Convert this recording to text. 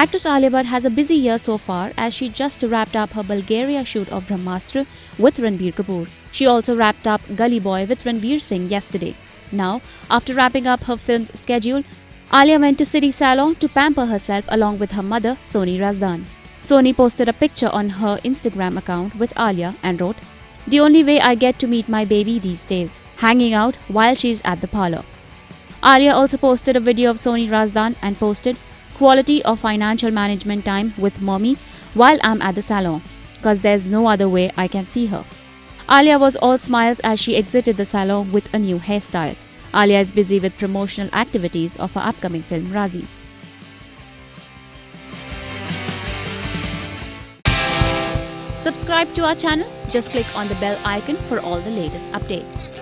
Actress Alia Bhatt has a busy year so far as she just wrapped up her Bulgaria shoot of Brahmastra with Ranbir Kapoor. She also wrapped up Gully Boy with Ranbir Singh yesterday. Now, after wrapping up her film's schedule, Alia went to City Salon to pamper herself along with her mother, Soni Razdan. Soni posted a picture on her Instagram account with Alia and wrote, "The only way I get to meet my baby these days, hanging out while she's at the parlor." Alia also posted a video of Soni Razdan and posted, "Quality of financial management time with mommy while I'm at the salon, cause there's no other way I can see her." Alia was all smiles as she exited the salon with a new hairstyle. Alia is busy with promotional activities of her upcoming film Raazi. Subscribe to our channel. Just click on the bell icon for all the latest updates.